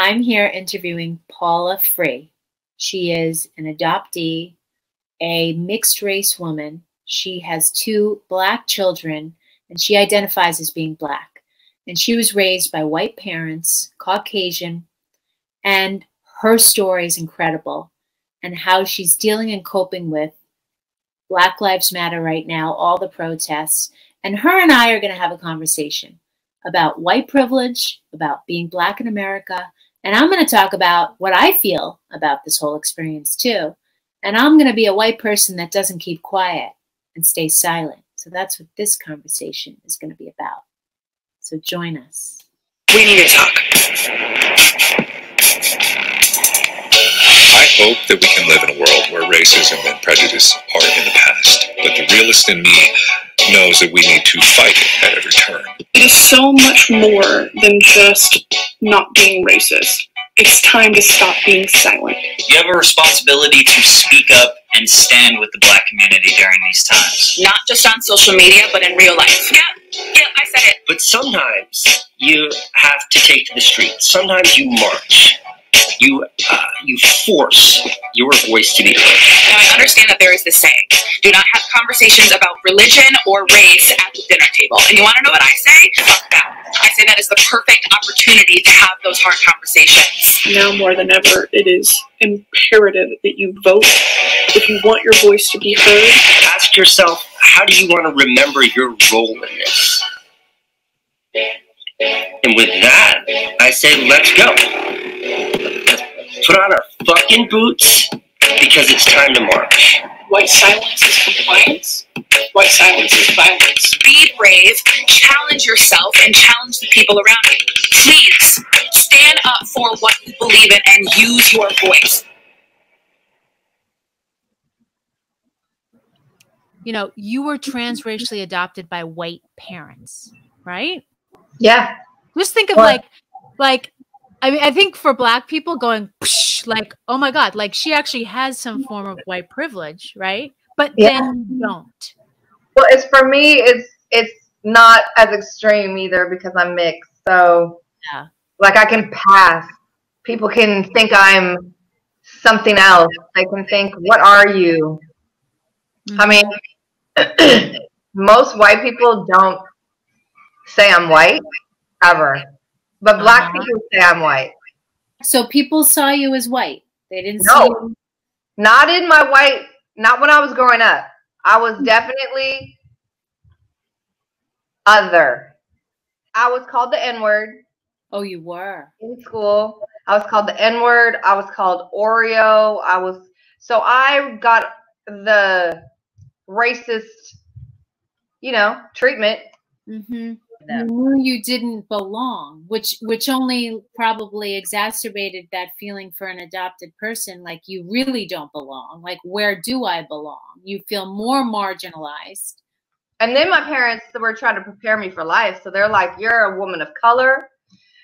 I'm here interviewing Paula Frey. She is an adoptee, a mixed race woman. She has 2 black children and she identifies as being black. And she was raised by white parents, Caucasian, and her story is incredible, and how she's dealing and coping with Black Lives Matter right now, all the protests. And her and I are going to have a conversation about white privilege, about being black in America. And I'm going to talk about what I feel about this whole experience too. And I'm going to be a white person that doesn't keep quiet and stay silent. So that's what this conversation is going to be about. So join us. We need to talk. I hope that we can live in a world where racism and prejudice are in the past, but the realist in me knows that we need to fight it at every turn. It is so much more than just not being racist. It's time to stop being silent. You have a responsibility to speak up and stand with the black community during these times. Not just on social media, but in real life. Yeah, I said it. But sometimes you have to take to the streets. Sometimes you march. You force your voice to be heard. Now, I understand that there is this saying, do not have conversations about religion or race at the dinner table. And you want to know what I say? Fuck that. I say that is the perfect opportunity to have those hard conversations. Now more than ever, it is imperative that you vote if you want your voice to be heard. Ask yourself, how do you want to remember your role in this? And with that, I say, let's go. Put on our fucking boots, because it's time to march. White silence is compliance. White silence is violence. Be brave, challenge yourself, and challenge the people around you. Please, stand up for what you believe in and use your voice. You know, you were transracially adopted by white parents, right? Yeah. Just think of like, I mean, I think for black people going, psh, like, oh my God, like she actually has some form of white privilege, right? But then don't. Well, it's for me, it's not as extreme either because I'm mixed. So like I can pass. People can think I'm something else. They can think, what are you? Mm-hmm. I mean, most white people don't say I'm white ever. But black people say I'm white. So people saw you as white. They didn't see you. Not in my white, not when I was growing up. I was definitely other. I was called the N-word. Oh, you were. In school. I was called the N-word. I was called Oreo. I was, so I got the racist, you know, treatment. Mm-hmm. You knew you didn't belong, which only probably exacerbated that feeling for an adopted person. Like, you really don't belong. Like, where do I belong? You feel more marginalized. And then my parents were trying to prepare me for life. So they're like, you're a woman of color.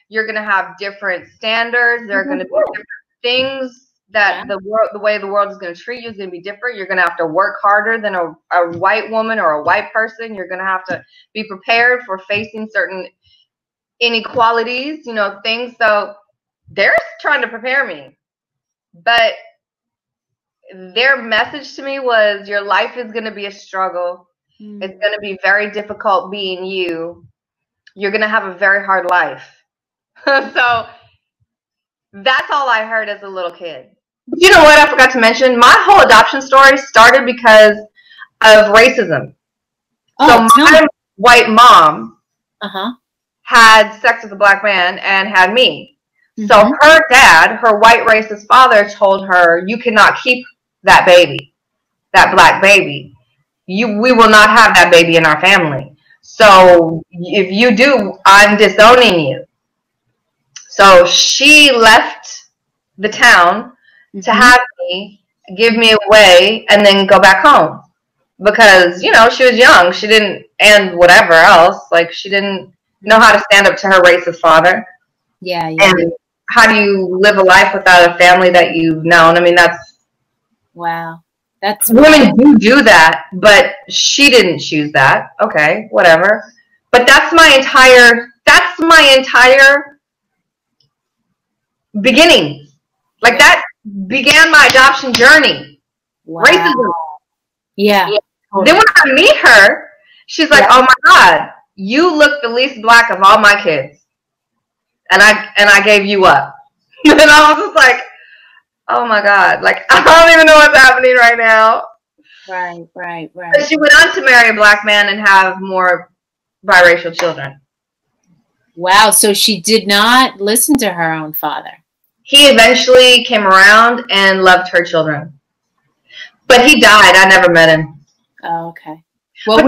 You're going to have different standards. There are going to be different things that the way the world is going to treat you is going to be different. You're going to have to work harder than a white woman or a white person. You're going to have to be prepared for facing certain inequalities, you know, things. So they're trying to prepare me. But their message to me was, your life is going to be a struggle. Mm-hmm. It's going to be very difficult being you. You're going to have a very hard life. So that's all I heard as a little kid. You know what I forgot to mention? My whole adoption story started because of racism. Oh, so my white mom had sex with a black man and had me. Mm-hmm. So her dad, her white racist father, told her, you cannot keep that baby, that black baby. We will not have that baby in our family. So if you do, I'm disowning you. So she left the town to have me, give me away, and then go back home because, you know, she was young. She didn't, and whatever else, like she didn't know how to stand up to her racist father. Yeah, yeah. And how do you live a life without a family that you've known? I mean, that's wow. That's women do do that, but she didn't choose that. Okay, whatever. But that's my entire beginning. Like that began my adoption journey. Wow. Racism. Yeah. Yeah. Then when I meet her, she's like, oh my God, you look the least black of all my kids. And I gave you up. And I was just like, oh my God, like I don't even know what's happening right now. Right, right, right. But she went on to marry a black man and have more biracial children. Wow, so she did not listen to her own father. He eventually came around and loved her children. But he died. I never met him. Oh, okay. What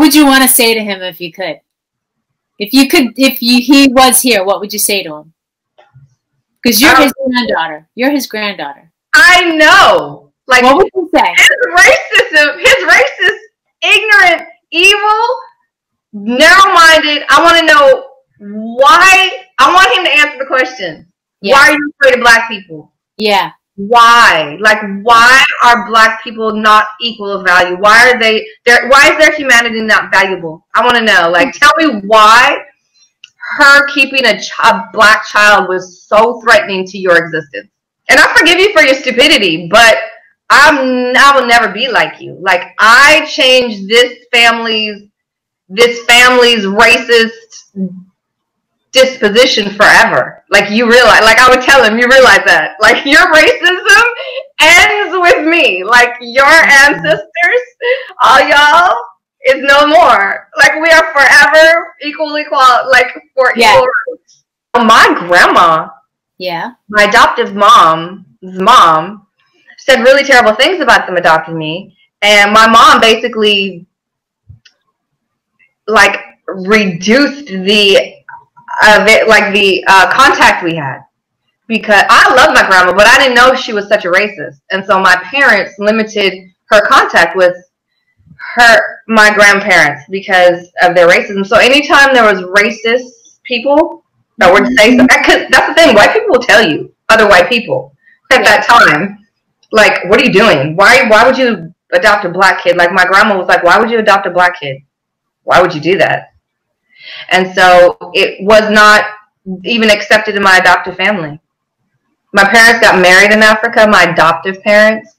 would you want to say to him if you could? If he was here, what would you say to him? Because you're his granddaughter. You're his granddaughter. I know. Like, what would you say? His racist, ignorant, evil, narrow-minded. I want to know why. I want him to answer the question. Yeah. Why are you afraid of black people? Yeah. Why? Like, why are black people not equal of value? Why are they there? Why is their humanity not valuable? I want to know. Like, tell me why her keeping a black child was so threatening to your existence. And I forgive you for your stupidity, but I will never be like you. Like, I changed this family's racist disposition forever. Like, you realize, like I would tell him, you realize that, like, your racism ends with me. Like, your ancestors, all y'all, is no more. Like, we are forever equal rights. My grandma, my adoptive mom's mom, said really terrible things about them adopting me, and my mom basically, like, reduced the contact we had, because I love my grandma, but I didn't know she was such a racist, and so my parents limited her contact with my grandparents because of their racism. So anytime there was racist people that would say something, because that's the thing, white people will tell you, other white people at that time, like, what are you doing? Why would you adopt a black kid? Like, my grandma was like, why would you adopt a black kid? Why would you do that? And so it was not even accepted in my adoptive family. My parents got married in Africa, my adoptive parents.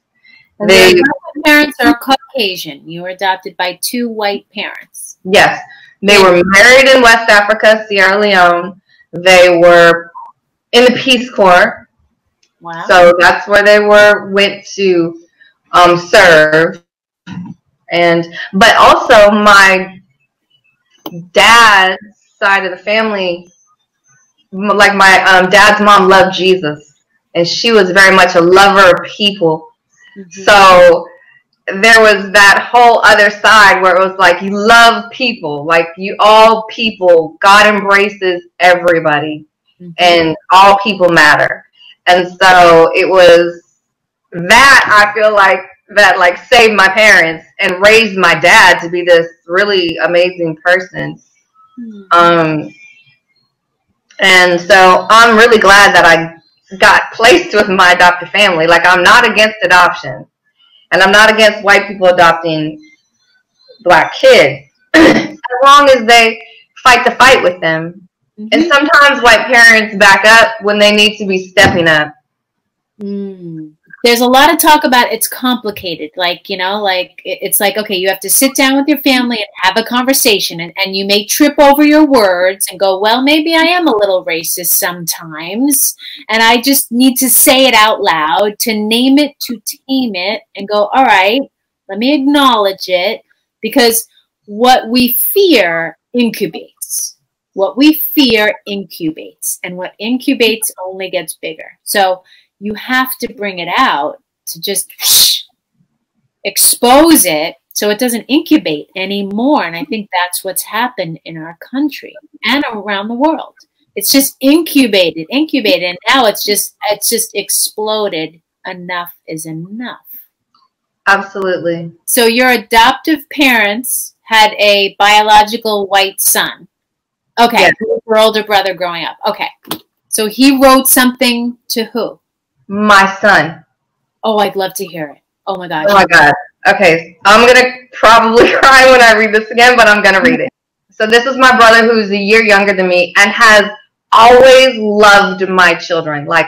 Your parents are Caucasian. You were adopted by two white parents. Yes. They were married in West Africa, Sierra Leone. They were in the Peace Corps. Wow. So that's where they went to serve. But also my dad's side of the family, like my dad's mom loved Jesus, and she was very much a lover of people. Mm-hmm. So there was that whole other side where it was like, you love people, like, you all people, God embraces everybody, mm-hmm. and all people matter. And so it was that, I feel like, that, like, saved my parents and raised my dad to be this really amazing person. Mm-hmm. And so I'm really glad that I got placed with my adoptive family. Like, I'm not against adoption, and I'm not against white people adopting black kids as long as they fight the fight with them. Mm-hmm. And sometimes white parents back up when they need to be stepping up. Mm. There's a lot of talk about it's complicated. Like, you know, like, it's like, okay, you have to sit down with your family and have a conversation, and you may trip over your words and go, well, maybe I am a little racist sometimes, and I just need to say it out loud, to name it, to tame it, and go, all right, let me acknowledge it, because what we fear incubates. What we fear incubates, and what incubates only gets bigger. So you have to bring it out, to just expose it so it doesn't incubate anymore. And I think that's what's happened in our country and around the world. It's just incubated, and now it's just exploded. Enough is enough. Absolutely. So your adoptive parents had a biological white son. Okay, yes. Your older brother growing up. Okay. So he wrote something to who? My son. Oh, I'd love to hear it. Oh my gosh. Oh my God. Okay. I'm going to probably cry when I read this again, but I'm going to read it. So this is my brother, who's a year younger than me and has always loved my children, like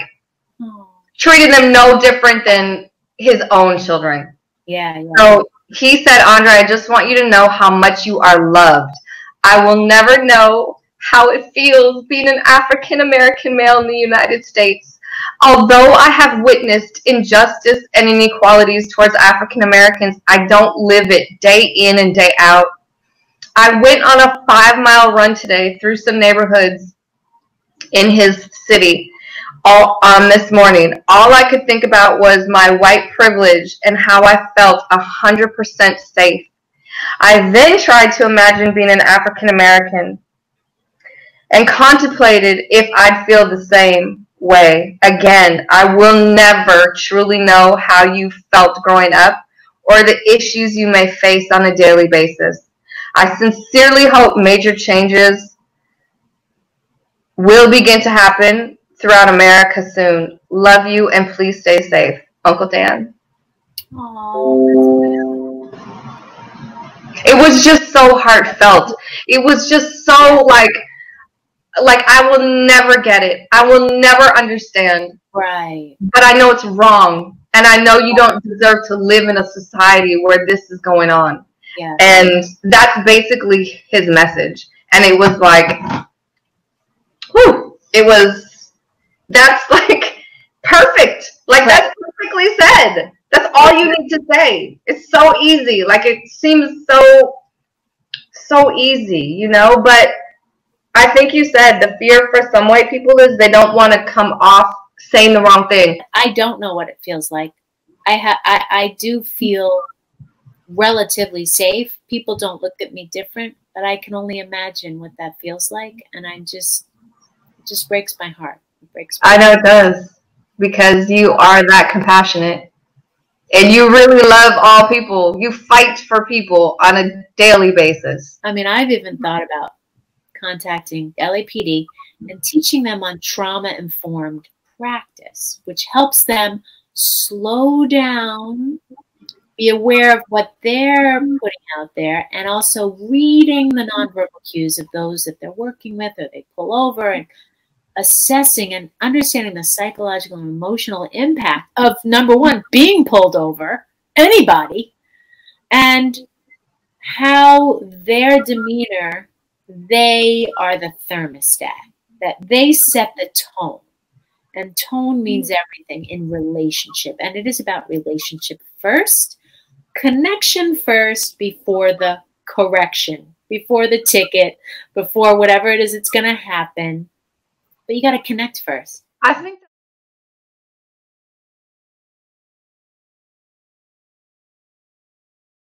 treated them no different than his own children. Yeah, yeah. So he said, Andre, I just want you to know how much you are loved. I will never know how it feels being an African-American male in the United States. Although I have witnessed injustice and inequalities towards African-Americans, I don't live it day in and day out. I went on a 5-mile run today through some neighborhoods in his city this morning. All I could think about was my white privilege and how I felt 100% safe. I then tried to imagine being an African-American and contemplated if I'd feel the same way. Again, I will never truly know how you felt growing up or the issues you may face on a daily basis. I sincerely hope major changes will begin to happen throughout America soon. Love you, and please stay safe. Uncle Dan. Aww, that's it was just so heartfelt. It was just so like I will never get it. I will never understand. Right. But I know it's wrong. And I know you don't deserve to live in a society where this is going on. Yeah. And that's basically his message. And it was like, whew, it was, that's like perfect. Like that's perfectly said. That's all you need to say. It's so easy. Like it seems so easy, you know, but I think you said the fear for some white people is they don't want to come off saying the wrong thing. I don't know what it feels like. I do feel relatively safe. People don't look at me different, but I can only imagine what that feels like. And I'm just, it just breaks my heart. It breaks my heart. I know it does, because you are that compassionate and you really love all people. You fight for people on a daily basis. I mean, I've even thought about contacting LAPD and teaching them on trauma-informed practice, which helps them slow down, be aware of what they're putting out there, and also reading the nonverbal cues of those that they're working with or they pull over, and assessing and understanding the psychological and emotional impact of, number one, being pulled over, anybody, and how their demeanor, they are the thermostat, that they set the tone, and tone means everything in relationship. And it is about relationship first, connection first, before the correction, before the ticket, before whatever it is, it's going to happen. But you got to connect first. I think